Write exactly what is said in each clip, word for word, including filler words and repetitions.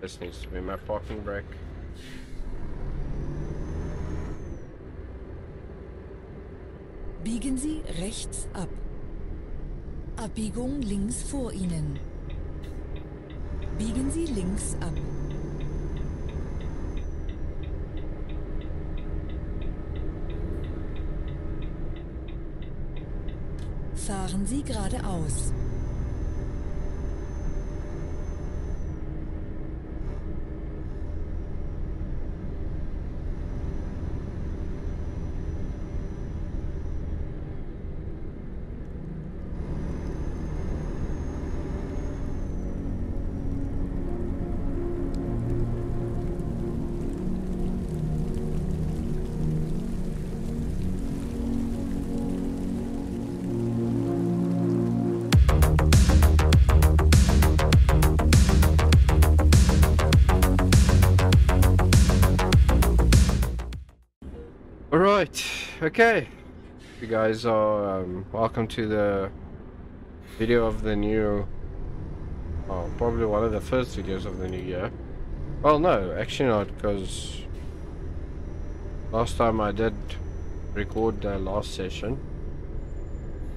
This needs to be my parking brake. Biegen Sie rechts ab. Abbiegung links vor Ihnen. Biegen Sie links ab. Fahren Sie geradeaus. Okay, you guys are um, welcome to the video of the new, oh, probably one of the first videos of the new year. Well, no, actually not, because last time I did record the last session.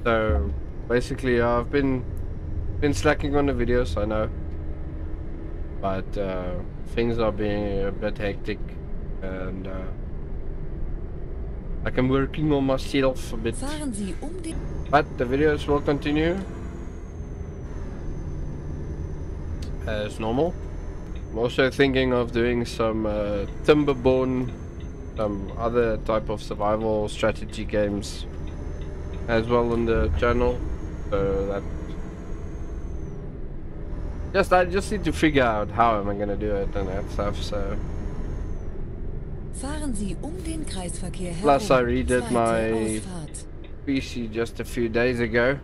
So basically, uh, I've been been slacking on the videos, I know, but uh, things are being a bit hectic and. Uh, Like I'm working on myself a bit, but the videos will continue as normal. I'm also thinking of doing some uh, Timberborn, some other type of survival strategy games as well on the channel. So that just I just need to figure out how am I gonna do it and that stuff. So. Plus, I redid my P C just a few days ago,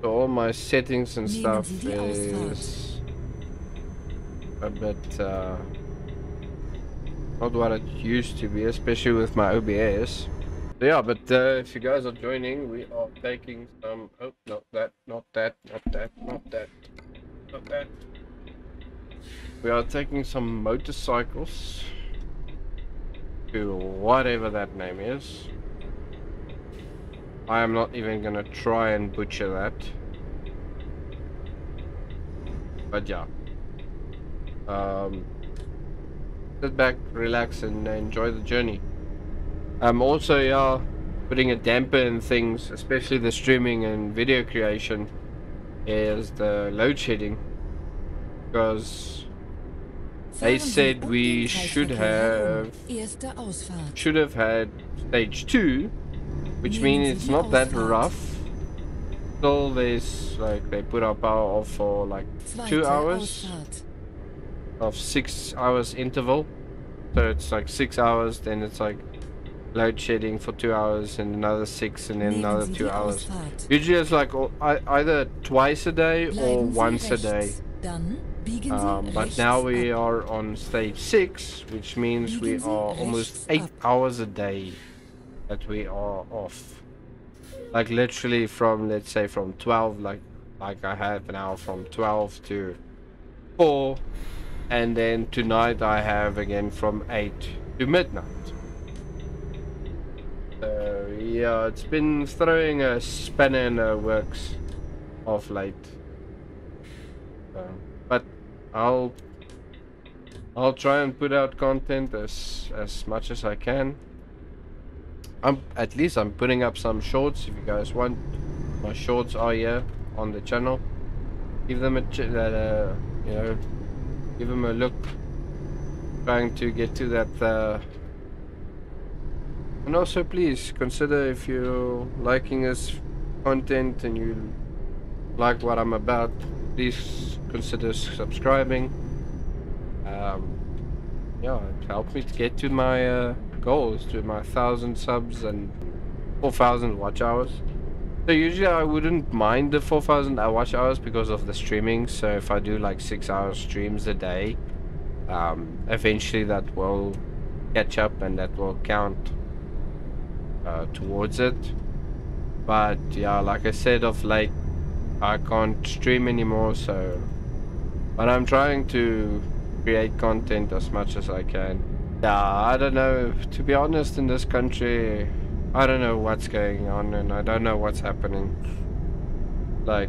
so all my settings and stuff is a bit uh, not what it used to be, especially with my O B S. So yeah, but uh, if you guys are joining, we are taking some. Oh, not that, not that, not that, not that, not that. We are taking some motorcycles. Whatever that name is, I am not even gonna try and butcher that, but yeah, um, sit back, relax and enjoy the journey. I'm um, also yeah putting a damper in things, especially the streaming and video creation, is the load shedding, because they said we should have should have had stage two, which means it's not that rough. So there's like they put our power off for like two hours of six hours interval. So it's like six hours, then it's like load shedding for two hours and another six and then another two hours. Usually it's like either twice a day or once a day. Um, but now we are on stage six, which means we are almost eight hours a day that we are off. Like literally from, let's say from twelve, like like I have now from twelve to four, and then tonight I have again from eight to midnight. So yeah, it's been throwing a spanner in the works of late. So. But I'll I'll try and put out content as as much as I can. I'm at least I'm putting up some shorts. If you guys want, my shorts are here on the channel. Give them a ch uh, you know, give them a look. Trying to get to that. Uh, and also, please consider if you're liking this content and you like what I'm about. Please consider subscribing. Um, yeah, it helped me to get to my uh, goals, to my thousand subs and four thousand watch hours. So usually I wouldn't mind the four thousand watch hours because of the streaming. So if I do like six hour streams a day, um, eventually that will catch up and that will count uh, towards it. But yeah, like I said of late, I can't stream anymore, so... But I'm trying to create content as much as I can. Yeah, I don't know, to be honest, in this country, I don't know what's going on and I don't know what's happening. Like,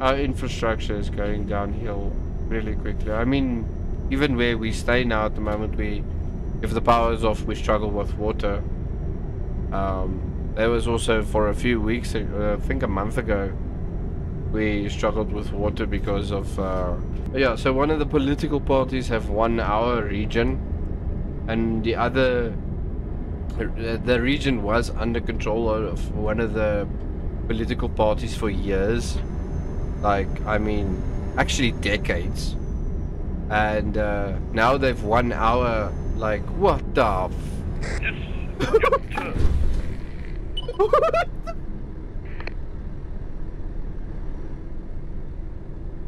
our infrastructure is going downhill really quickly. I mean, even where we stay now at the moment, we, if the power is off, we struggle with water. Um... There was also for a few weeks, uh, I think a month ago, we struggled with water because of... Uh, yeah, so one of the political parties have won our region, and the other... The region was under control of one of the political parties for years. Like, I mean, actually decades. And uh, now they've won our... Like, what the... F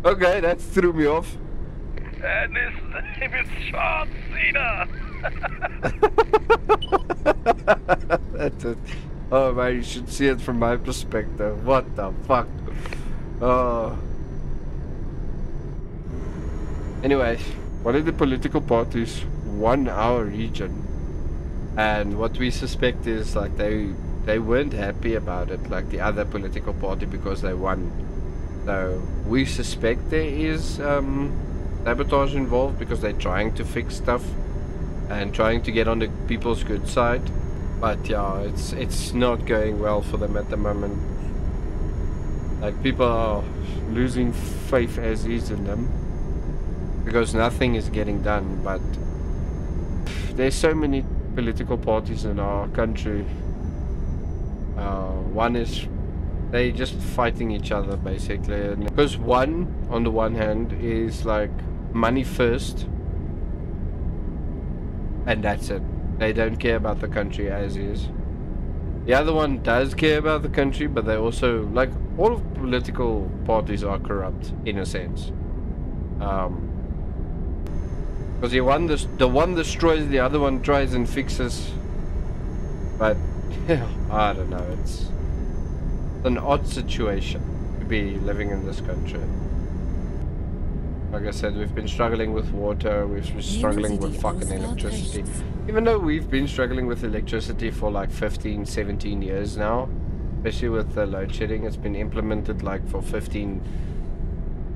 Okay, that threw me off. And his name is John Cena. That's it. Oh man, you should see it from my perspective. What the fuck? Oh. Anyway, one of the political parties won our region, and what we suspect is like they. They weren't happy about it, like the other political party, because they won. So we suspect there is um, sabotage involved because they're trying to fix stuff and trying to get on the people's good side. But yeah, it's it's not going well for them at the moment. Like, people are losing faith as is in them because nothing is getting done. But there's so many political parties in our country. Uh, one is they just fighting each other basically, because one on the one hand is like money first, and that's it. They don't care about the country as is. The other one does care about the country, but they also, like, all of political parties are corrupt in a sense, um, because the one the one destroys, the other one tries and fixes. But I don't know, it's an odd situation to be living in this country. Like I said, we've been struggling with water, we've been struggling with fucking electricity. Even though we've been struggling with electricity for like fifteen, seventeen years now, especially with the load shedding, it's been implemented like for fifteen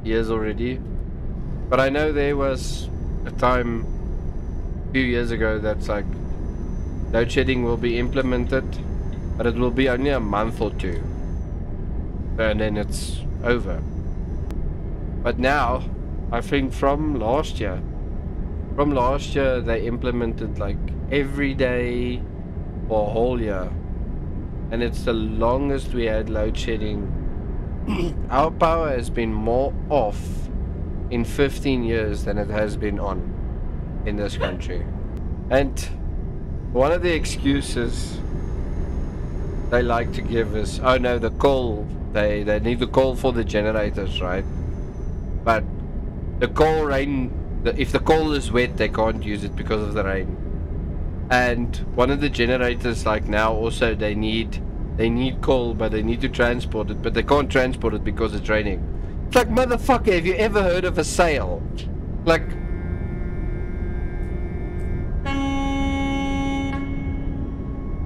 years already. But I know there was a time a few years ago that's like, load shedding will be implemented, but it will be only a month or two, and then it's over. But now, I think from last year, from last year they implemented like every day for a whole year, and it's the longest we had load shedding. Our power has been more off in fifteen years than it has been on in this country. And one of the excuses they like to give is, oh no, the coal, they, they need the coal for the generators, right? But the coal rain, the, if the coal is wet, they can't use it because of the rain. And one of the generators, like now also, they need, they need coal, but they need to transport it, but they can't transport it because it's raining. It's like, motherfucker, have you ever heard of a sail? Like...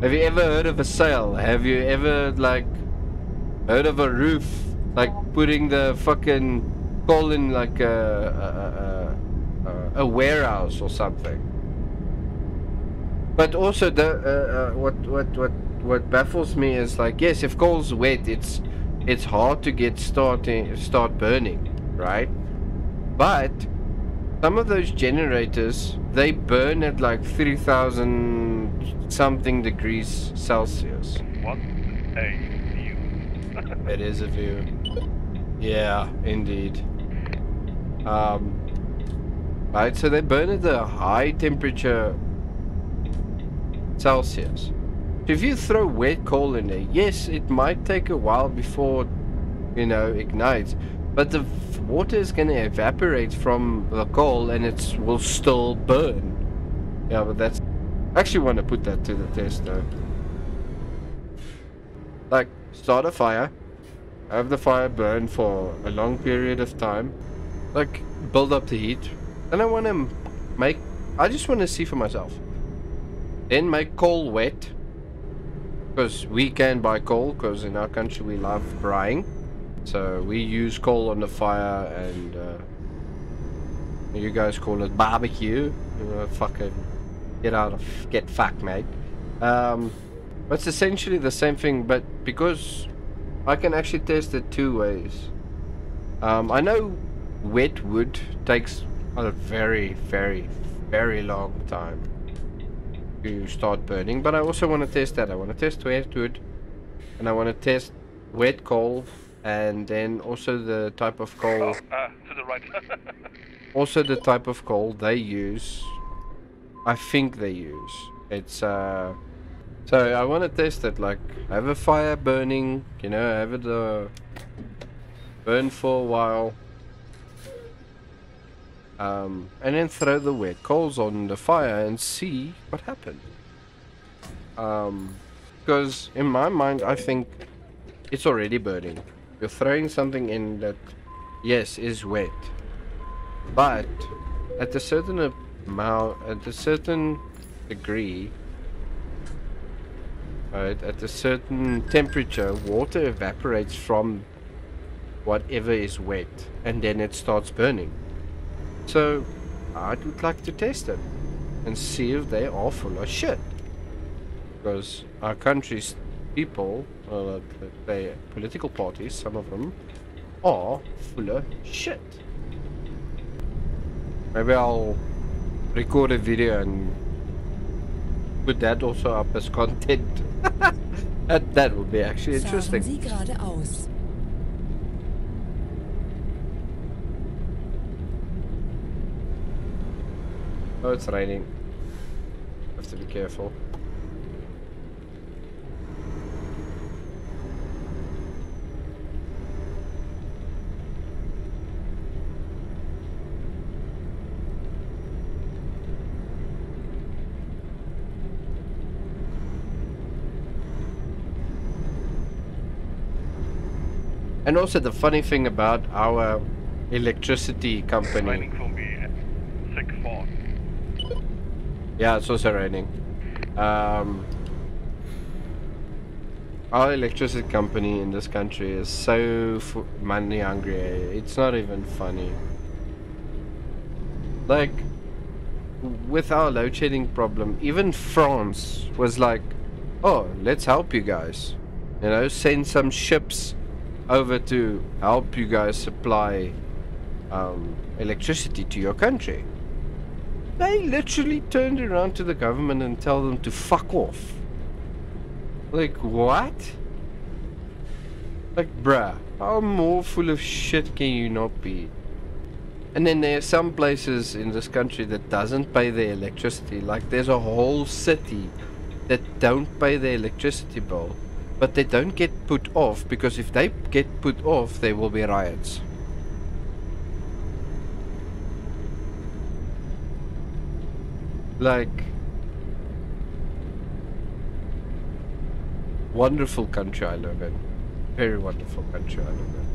Have you ever heard of a sail? Have you ever, like, heard of a roof? Like, putting the fucking coal in, like, a, a, a, a warehouse or something. But also, the, uh, uh, what, what, what, what baffles me is, like, yes, if coal's wet, it's, it's hard to get starting, start burning, right? But some of those generators, they burn at, like, three thousand... something degrees Celsius. What a view. It is a view. Yeah, indeed. Um, right, so they burn at a high temperature Celsius. If you throw wet coal in there, yes, it might take a while before, you know, ignites, but the water is going to evaporate from the coal and it will still burn. Yeah, but that's... I actually want to put that to the test, though. Like, start a fire, have the fire burn for a long period of time, like, build up the heat, and I want to make... I just want to see for myself. Then make coal wet, because we can buy coal, because in our country we love brine. So we use coal on the fire, and uh, you guys call it barbecue. Uh, fucking get out of, get fucked, mate. Um, but it's essentially the same thing, but because I can actually test it two ways. Um, I know wet wood takes a very, very, very long time to start burning, but I also want to test that. I want to test wet wood, and I want to test wet coal. And then also the type of coal. Oh, uh, to the right. Also the type of coal they use. I think they use. It's uh. So I want to test it. Like, have a fire burning. You know, have it uh, burn for a while. Um, and then throw the wet coals on the fire and see what happens. Um, because in my mind, I think it's already burning. You're throwing something in that, yes, is wet, but at a certain amount, at a certain degree, right, at a certain temperature, water evaporates from whatever is wet, and then it starts burning. So I would like to test it and see if they are full of shit, because our country's people, Uh, the political parties, some of them, are full of shit. Maybe I'll record a video and put that also up as content. that, that would be actually interesting. Oh, it's raining. Have to be careful. And also the funny thing about our electricity company. It's raining for me at six four. Yeah, it's also raining. Um, our electricity company in this country is so money hungry. It's not even funny. Like, with our load shedding problem, even France was like, oh, let's help you guys. You know, send some ships over to help you guys supply um, electricity to your country. They literally turned around to the government and tell them to fuck off. Like, what? Like, bruh, how more full of shit can you not be? And then there are some places in this country that doesn't pay their electricity. Like, there's a whole city that don't pay their electricity bill. But they don't get put off, because if they get put off, there will be riots. Like, wonderful country I live in. Very wonderful country I live in.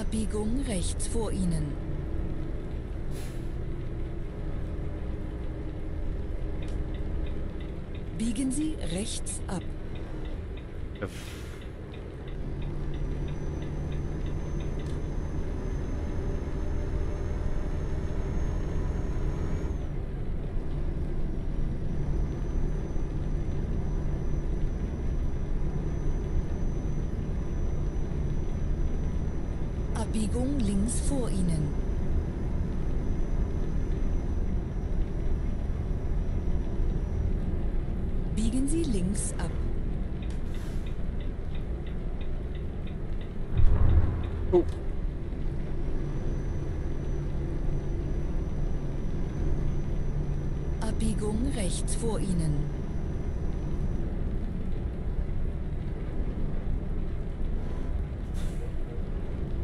Abbiegung rechts vor Ihnen. Biegen Sie rechts ab. Abbiegung links vor Ihnen. Biegen Sie links ab. Oh. Abbiegung rechts vor Ihnen.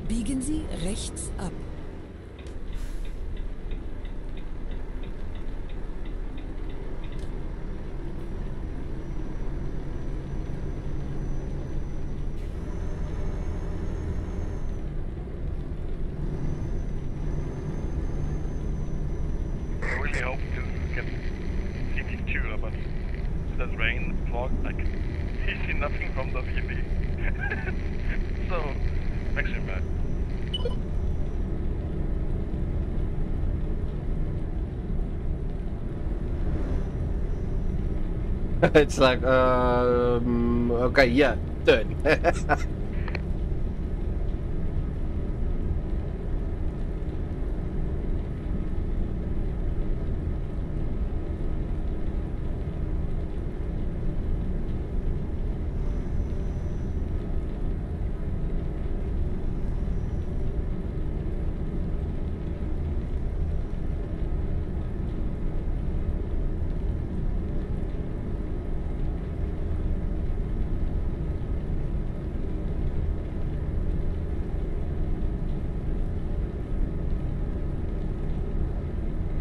Biegen Sie rechts ab. It's like, um, okay, yeah, turn.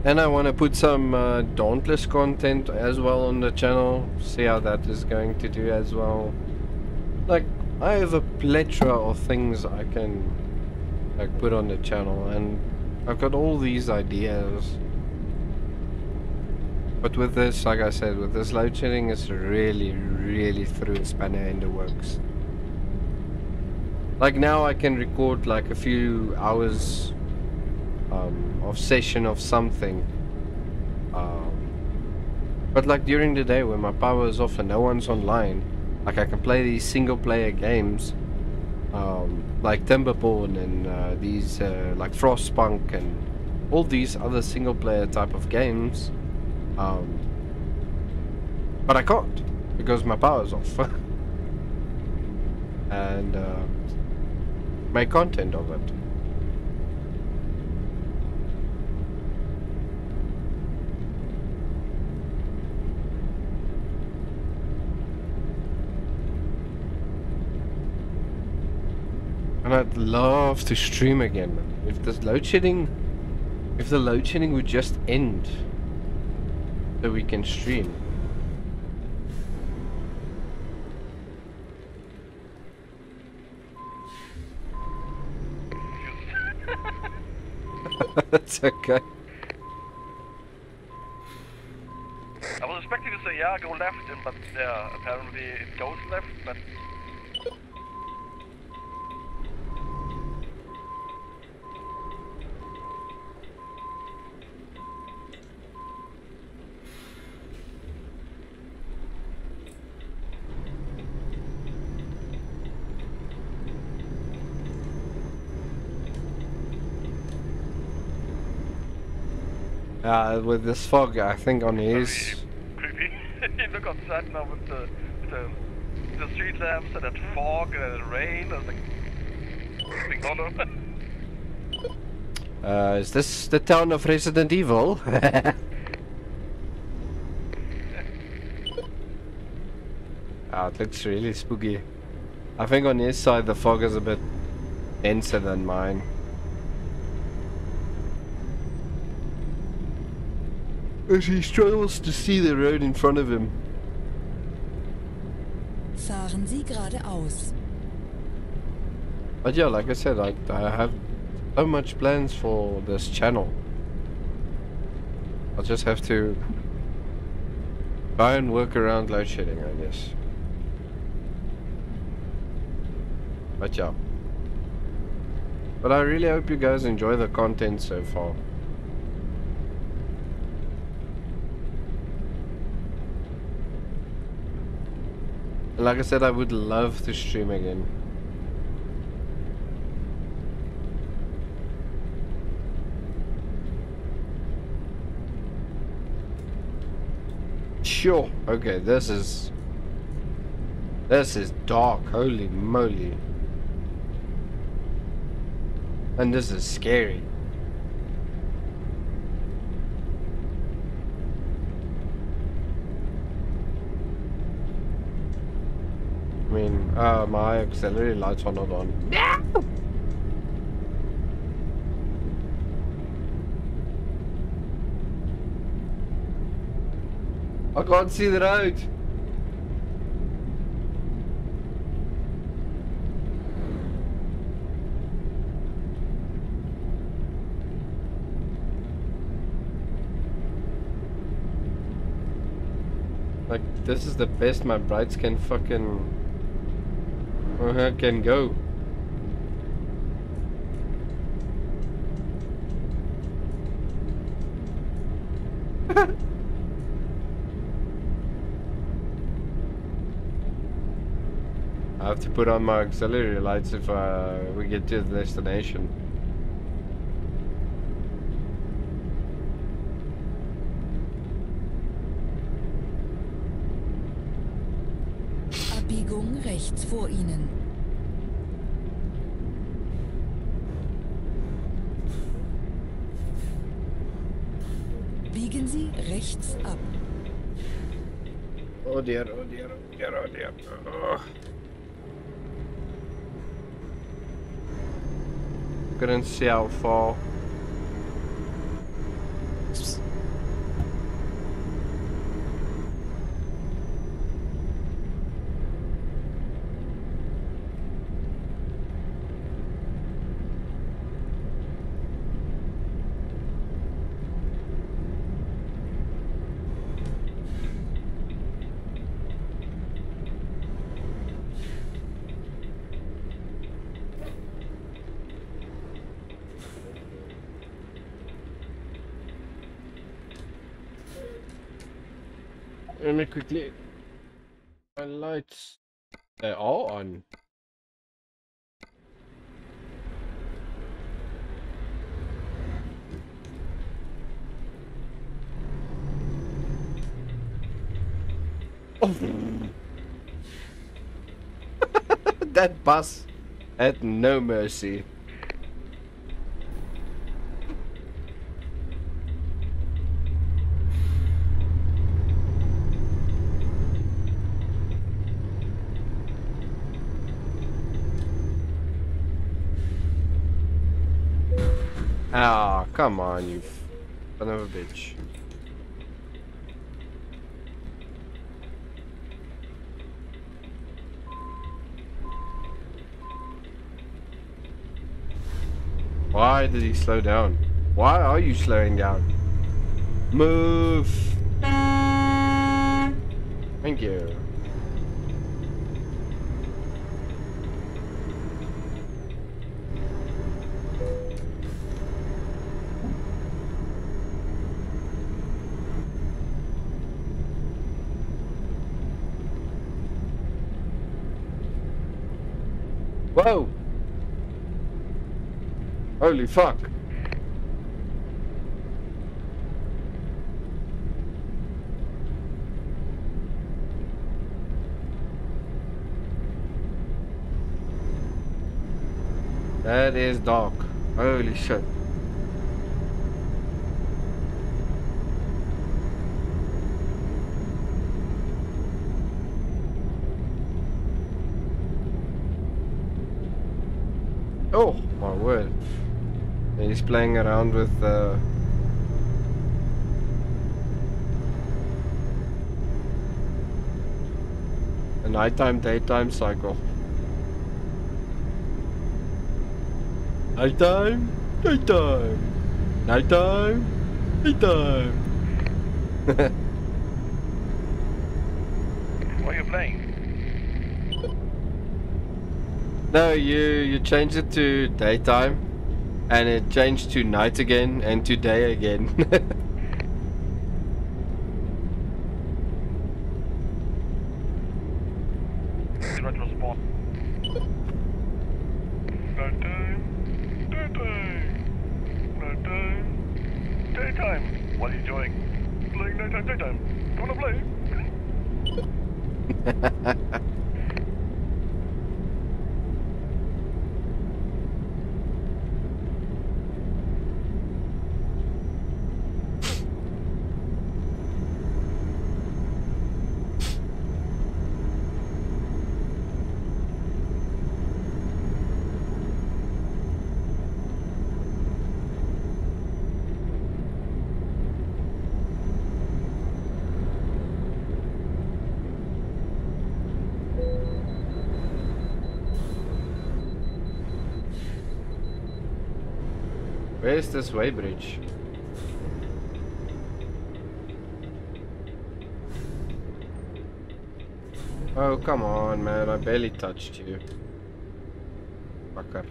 And I want to put some uh, Dauntless content as well on the channel, see how that is going to do as well. Like, I have a plethora of things I can like put on the channel, and I've got all these ideas. But with this, like I said, with this load shedding, it's really, really threw a spanner in the works. Like now I can record like a few hours Um, of session of something, um, but like during the day when my power is off and no one's online, like I can play these single player games, um, like Timberborn and uh, these uh, like Frostpunk and all these other single player type of games, um, but I can't because my power's off. And uh, make content of it. And I'd love to stream again. If this load shedding, if the load shedding would just end, so we can stream. That's okay. I was expecting to say, yeah, go left, but uh, apparently it goes left, but. Uh, with this fog, I think on his. Creepy. You look outside now with the, the the street lamps and that fog and the rain and the. Uh, is this the town of Resident Evil? Ah, it looks really spooky. I think on his side the fog is a bit denser than mine. As he struggles to see the road in front of him. Fahren Sie geradeaus. But yeah, like I said, I, I have so much plans for this channel. I just have to try and work around load shedding, I guess. But yeah. But I really hope you guys enjoy the content so far. Like I said, I would love to stream again. Sure. Okay, this is... This is dark. Holy moly. And this is scary. I mean, uh, my auxiliary lights are not on. No! I can't see the road. Like, this is the best my brights can fucking uh, can go. I have to put on my auxiliary lights if uh, we get to the destination. Abbiegung rechts vor Ihnen. Biegen Sie rechts ab. Oh dear, oh dear, oh dear, oh dear. Oh. Couldn't see how far. Psst. Let me quickly. My lights. They're all on. Oh. That bus had no mercy. Ah, oh, come on, you son of a bitch. Why did he slow down? Why are you slowing down? Move! Thank you. Whoa! Holy fuck! That is dark. Holy shit. Oh my word. He's playing around with uh a nighttime daytime cycle. Nighttime, daytime, nighttime, daytime. What are you playing? No, you you changed it to daytime, and it changed to night again, and to day again. Nighttime, daytime, nighttime, daytime. What are you doing? Playing nighttime, daytime. You wanna play? Where is this way bridge? Oh, come on, man. I barely touched you. Fucker.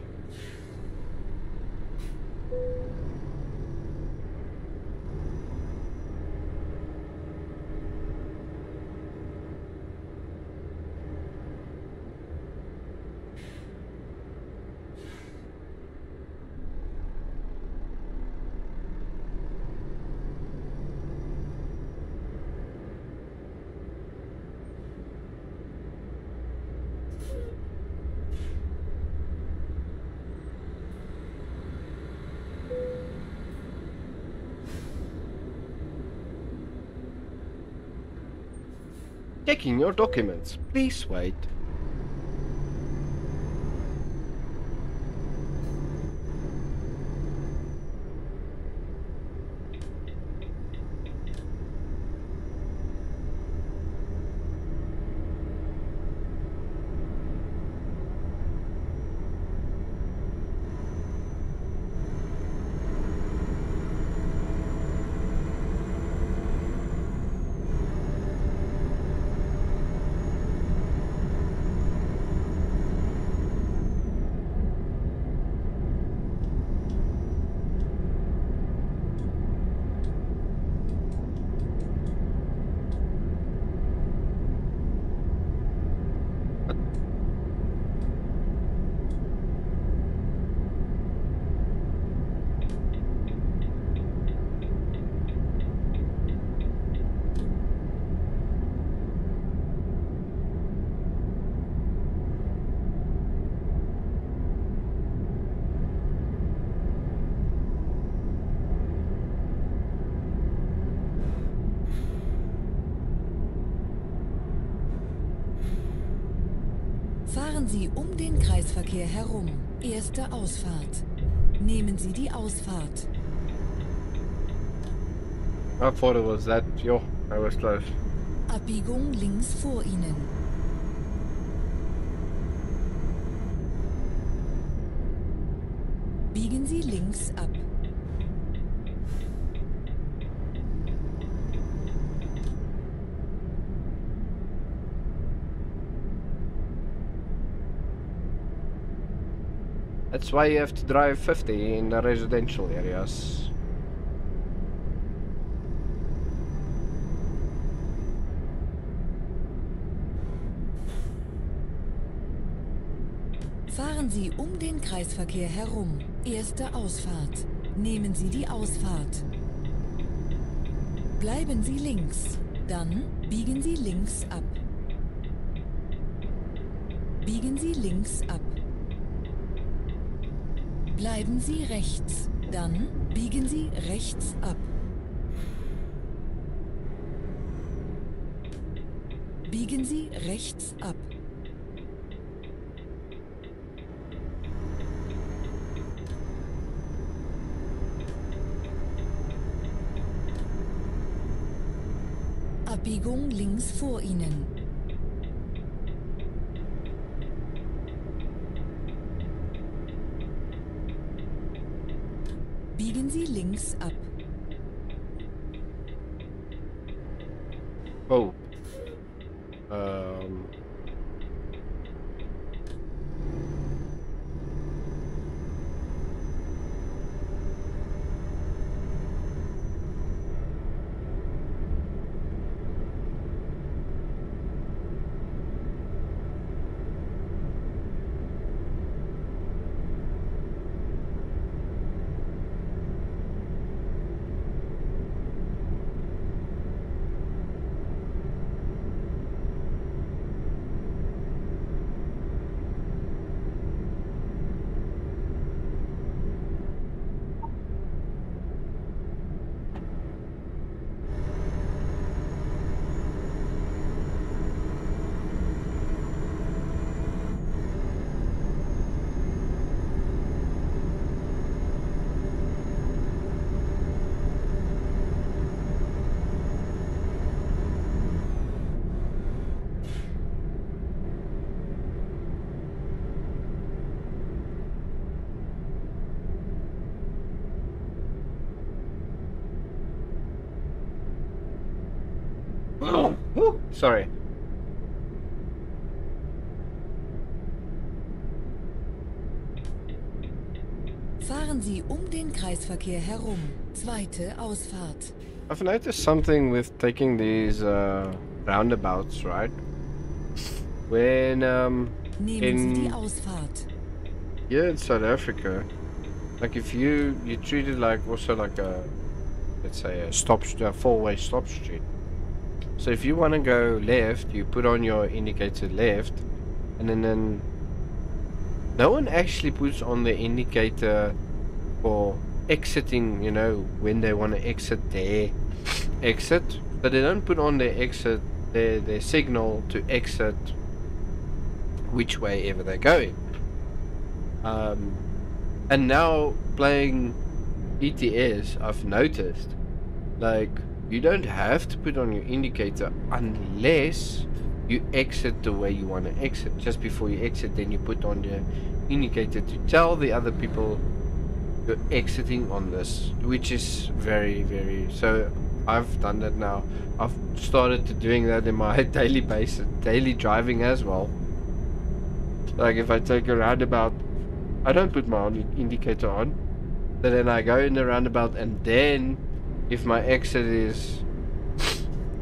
Checking your documents. Please wait. Fahren Sie um den Kreisverkehr herum. Erste Ausfahrt. Nehmen Sie die Ausfahrt. I thought it was that. Jo, I was close. Abbiegung links vor Ihnen. Biegen Sie links ab. That's why you have to drive fifty in the residential areas. Fahren Sie um den Kreisverkehr herum. Erste Ausfahrt. Nehmen Sie die Ausfahrt. Bleiben Sie links. Dann biegen Sie links ab. Biegen Sie links ab. Bleiben Sie rechts, dann biegen Sie rechts ab. Biegen Sie rechts ab. Abbiegung links vor Ihnen. Biegen Sie links ab. Oh. Um. Oh. Oh. Sorry. Fahren Sie um den Kreisverkehr herum. Zweite Ausfahrt. I've noticed something with taking these uh, roundabouts, right? When um, in yeah, in South Africa, like if you you treat it like also like a let's say a stop a four-way stop street. So if you want to go left, you put on your indicator left, and then, then no one actually puts on the indicator for exiting. You know when they want to exit their exit, but they don't put on their exit their their signal to exit which way ever they're going. Um, and now playing E T S, I've noticed like you don't have to put on your indicator unless you exit the way you want to exit. Just before you exit, then you put on your indicator to tell the other people you're exiting on this, which is very very so I've done that now. I've started to doing that in my daily basis, daily driving as well. Like if I take a roundabout, I don't put my indicator on, but then I go in the roundabout, and then if my exit is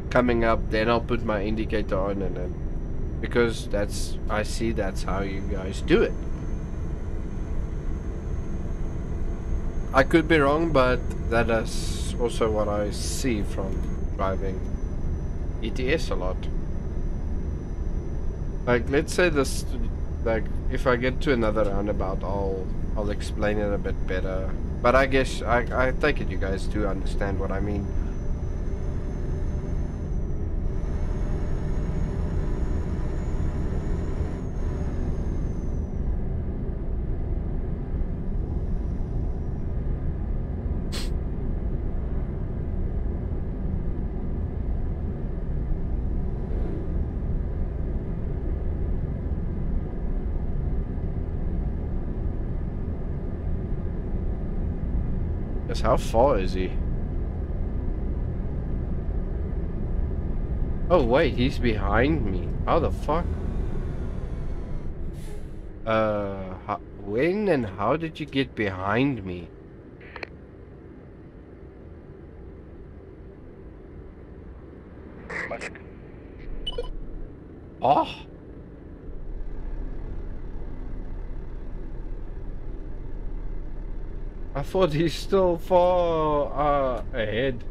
coming up, then I'll put my indicator on, and then because that's I see that's how you guys do it. I could be wrong, but that is also what I see from driving E T S a lot. Like let's say this, like if I get to another roundabout, I'll I'll explain it a bit better. But I guess I I take it you guys do understand what I mean. How far is he? Oh wait, he's behind me. How the fuck? Uh, how, when and how did you get behind me? Oh! I thought he's still far uh, ahead.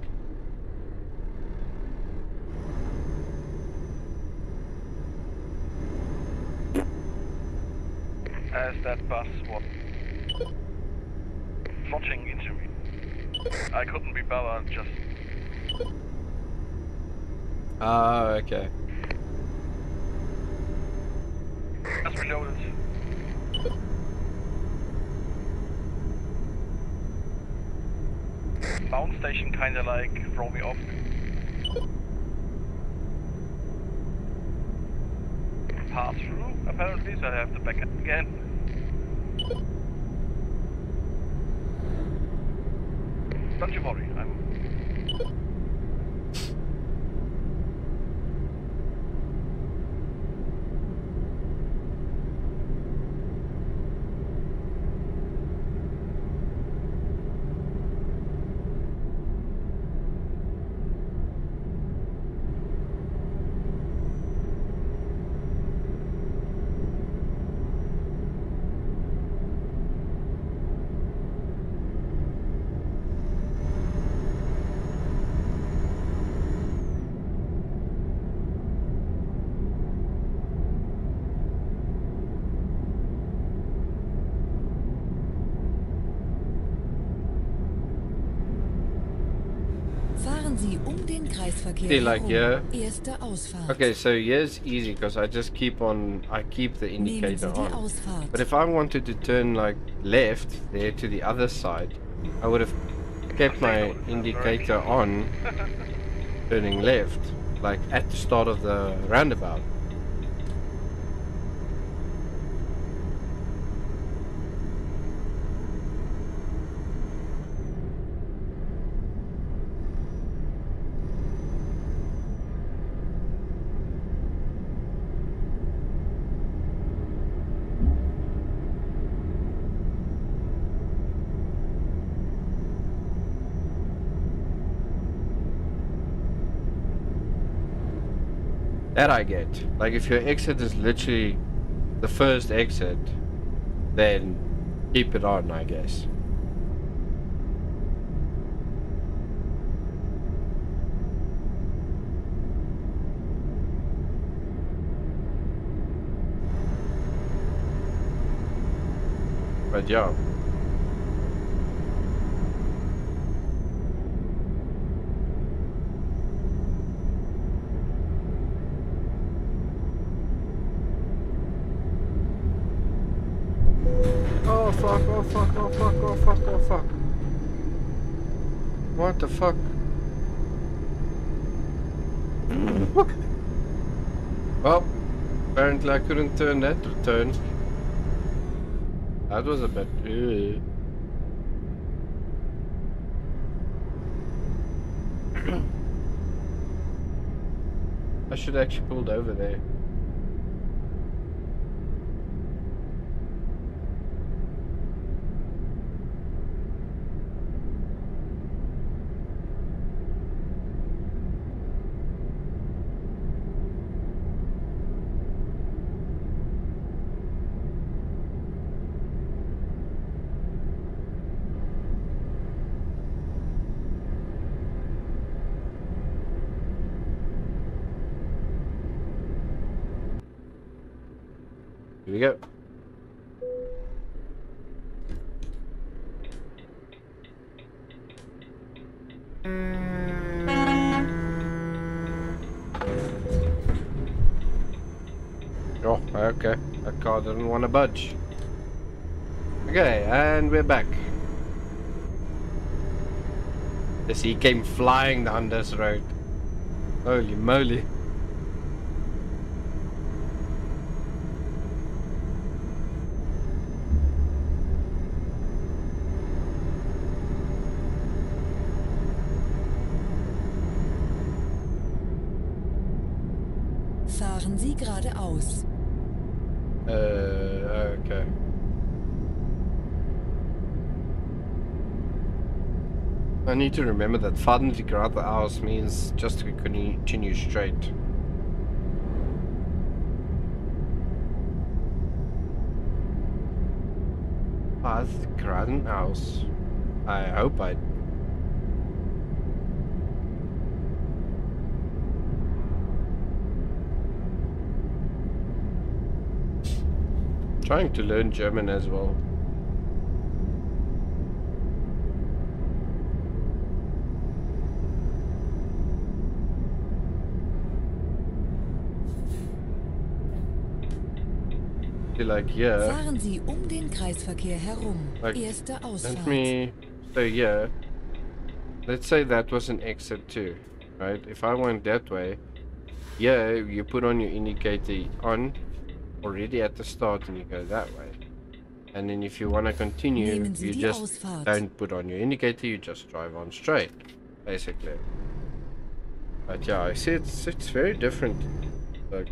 As that bus was launching into me, I couldn't be bothered. Just ah, uh, okay. Just reloaded. Bound station kinda like throw me off. Pass through apparently, so I have to back up again. Don't you worry, see, like yeah. Okay, so yeah, it's easy because I just keep on, I keep the indicator on. But if I wanted to turn like left there to the other side, I would have kept my indicator on, turning left, like at the start of the roundabout. That I get. Like, if your exit is literally the first exit, then keep it on, I guess. But yeah. What the fuck? Well, apparently I couldn't turn that turn. That was a bit. Ugh. I should actually pulled over there. Here we go. Oh, okay. That car didn't want to budge. Okay, and we're back. Yes, he came flying down this road. Holy moly. Sie geradeaus. Uh, okay. I need to remember that fahren Sie geradeaus means just to continue straight. Fahren Sie geradeaus. I hope I. Trying to learn German as well. Like here. Fahren Sie um den Kreisverkehr herum. Like, Erste Ausfahrt. Let me stay here. Let's say that was an exit too, right? If I went that way, yeah, you put on your indicator on. Already at the start, and you go that way, and then if you want to continue, you just don't put on your indicator, you just drive on straight, basically. But yeah, I see it's it's very different. Like,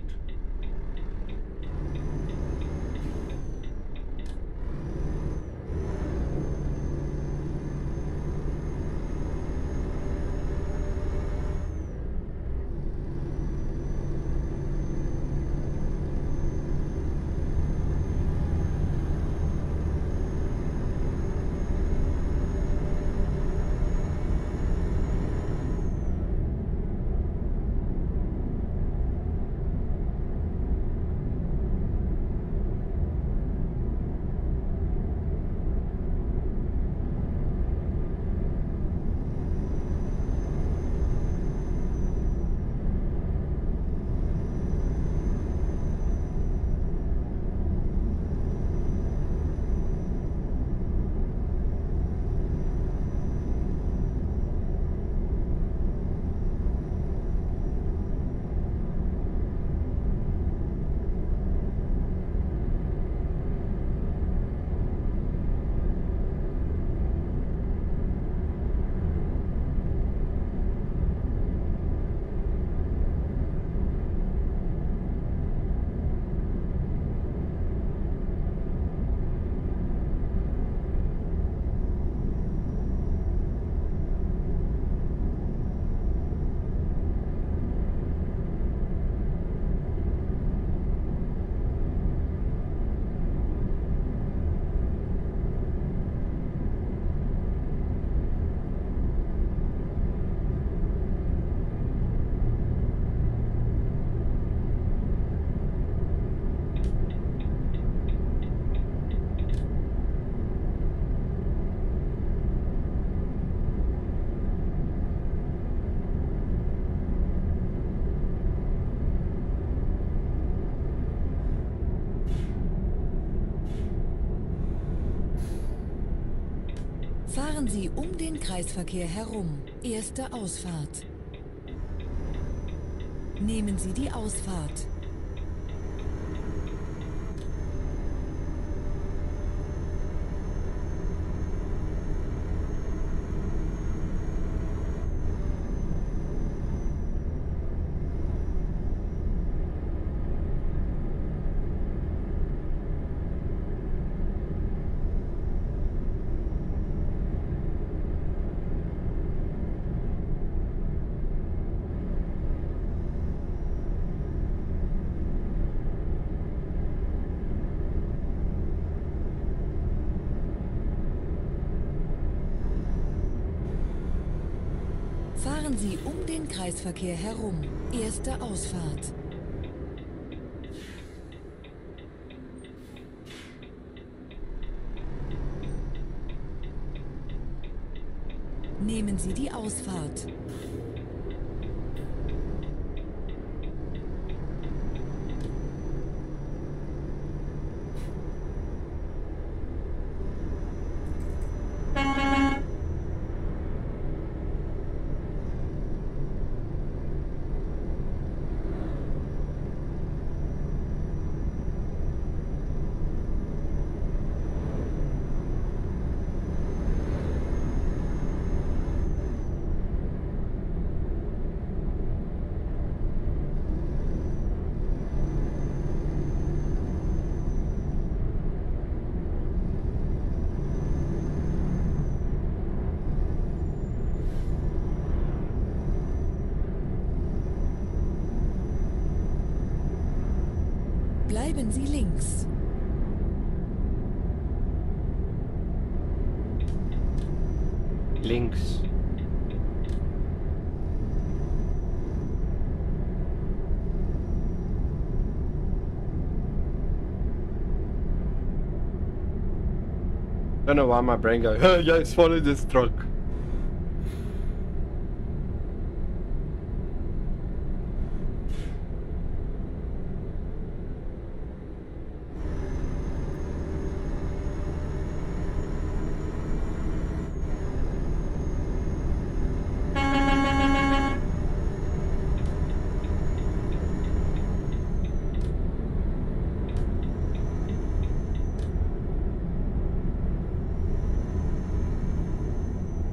Fahren Sie um den Kreisverkehr herum. Erste Ausfahrt. Nehmen Sie die Ausfahrt. Fahren Sie um den Kreisverkehr herum. Erste Ausfahrt. Nehmen Sie die Ausfahrt. Bleiben Sie links. Links. Don't know why my brain goes, oh, yes, follow this truck.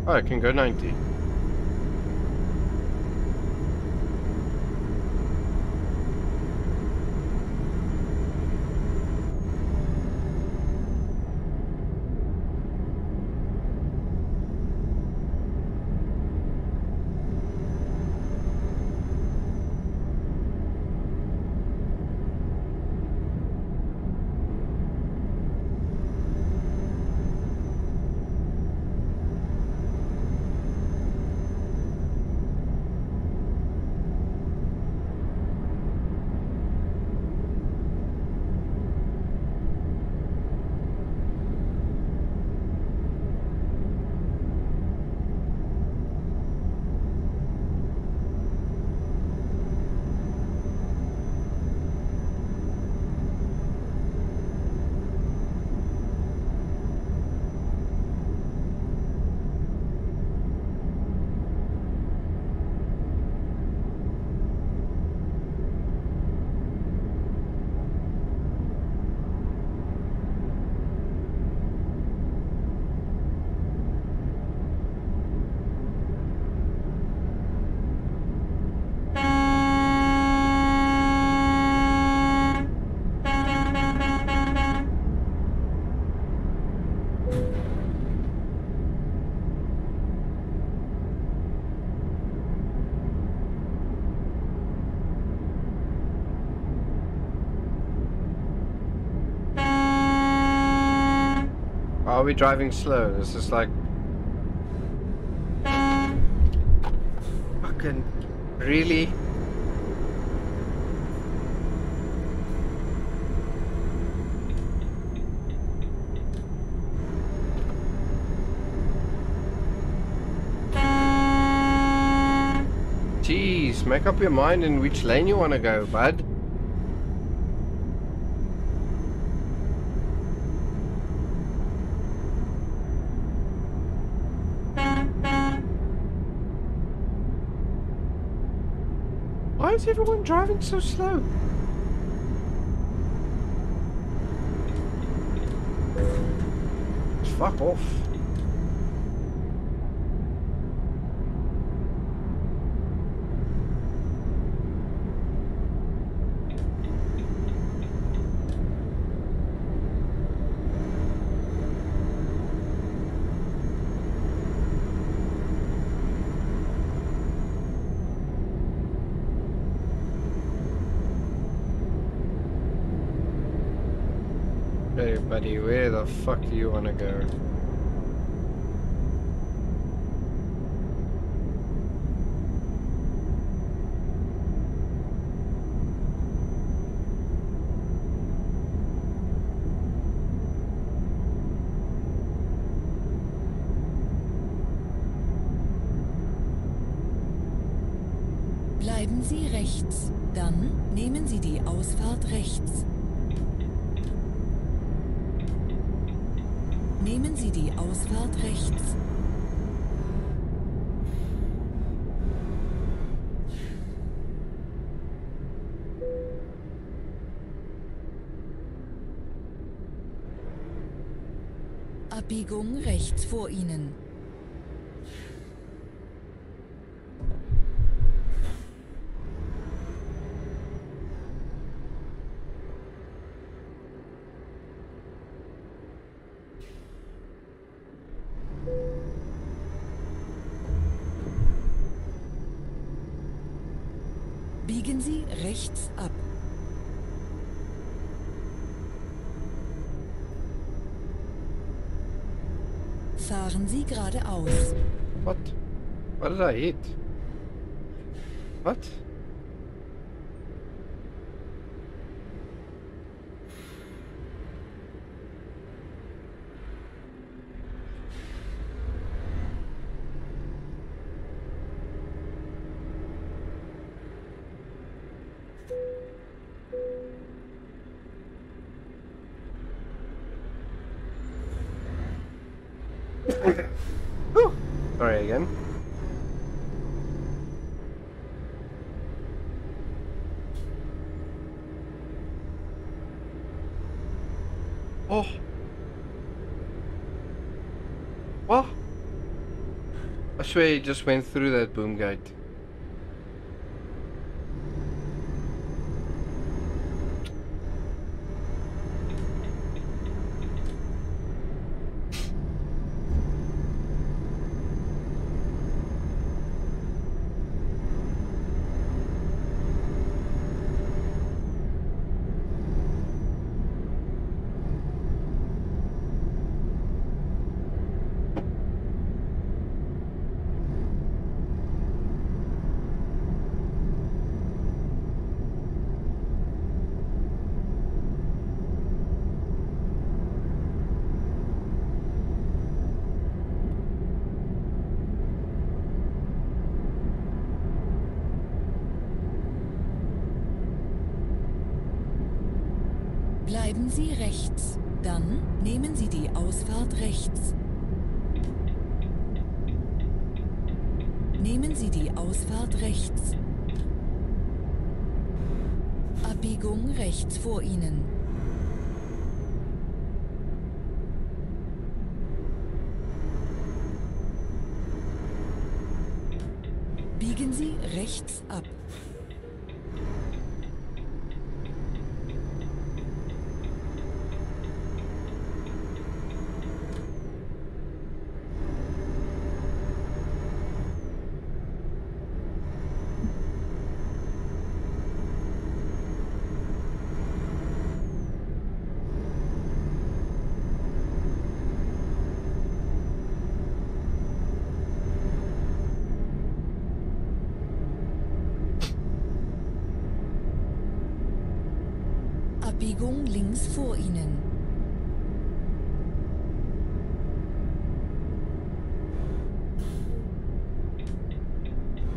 Oh, I can go ninety. Are we driving slow? This is like fucking really. Jeez, make up your mind in which lane you want to go, bud. Why is everyone driving so slow? Fuck off. Hey buddy, where the fuck do you wanna go? Bleiben Sie rechts, dann nehmen Sie die Ausfahrt rechts. Nehmen Sie die Ausfahrt rechts. Abbiegung rechts vor Ihnen. Biegen Sie rechts ab. Fahren Sie geradeaus. What? What did I hit? What? Sorry again. Oh. What? I swear he just went through that boom gate. Bleiben Sie rechts, dann nehmen Sie die Ausfahrt rechts. Nehmen Sie die Ausfahrt rechts. Abbiegung rechts vor Ihnen. Biegen Sie rechts ab. Abbiegung links vor Ihnen.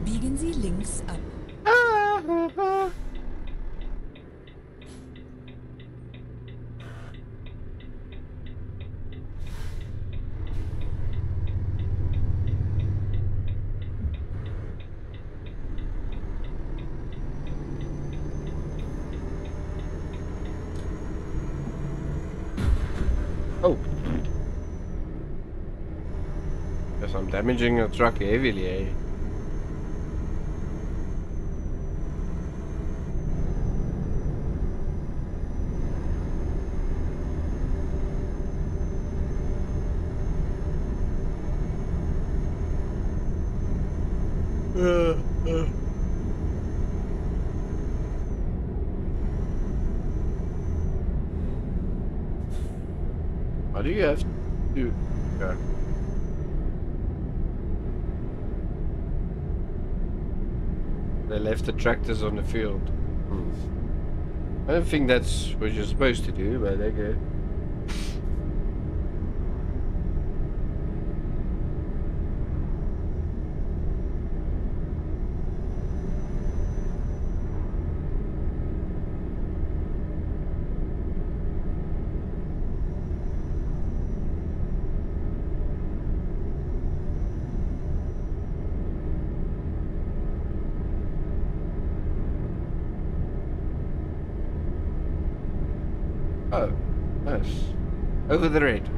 Biegen Sie links ab. Yes, I'm damaging the truck heavily, eh? Uh, uh. What do you have to do? Yeah. They left the tractors on the field. Hmm. I don't think that's what you're supposed to do, but okay. Over the red.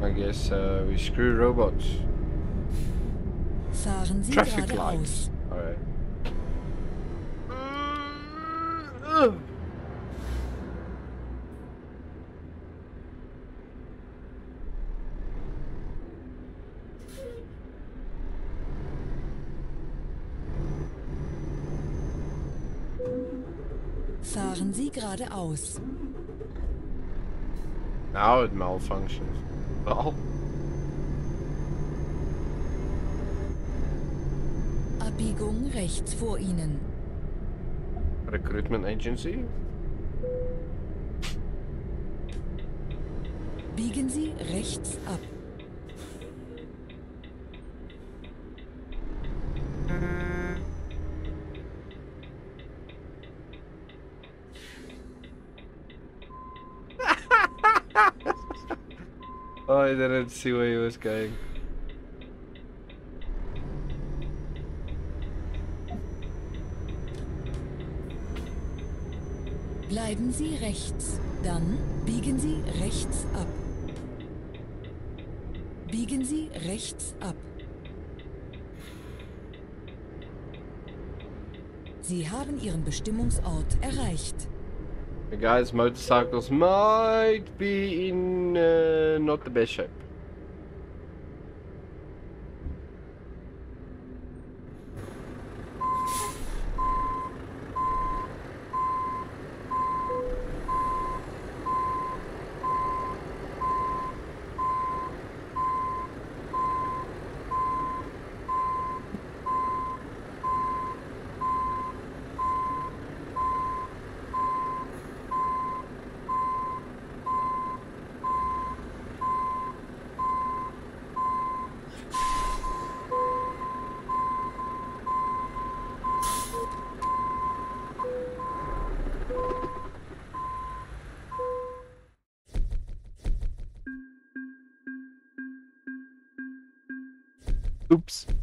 I guess uh, we screw robots. Traffic lights. Alright. Mm-hmm. Fahren Sie geradeaus. Now it malfunctions. Oh. Abbiegung rechts vor Ihnen. Recruitment Agency? Biegen Sie rechts ab. I didn't see where he was going. Bleiben Sie rechts, dann biegen Sie rechts ab. Biegen Sie rechts ab. Sie haben Ihren Bestimmungsort erreicht. The guys' motorcycles might be in uh, not the best shape. Oops.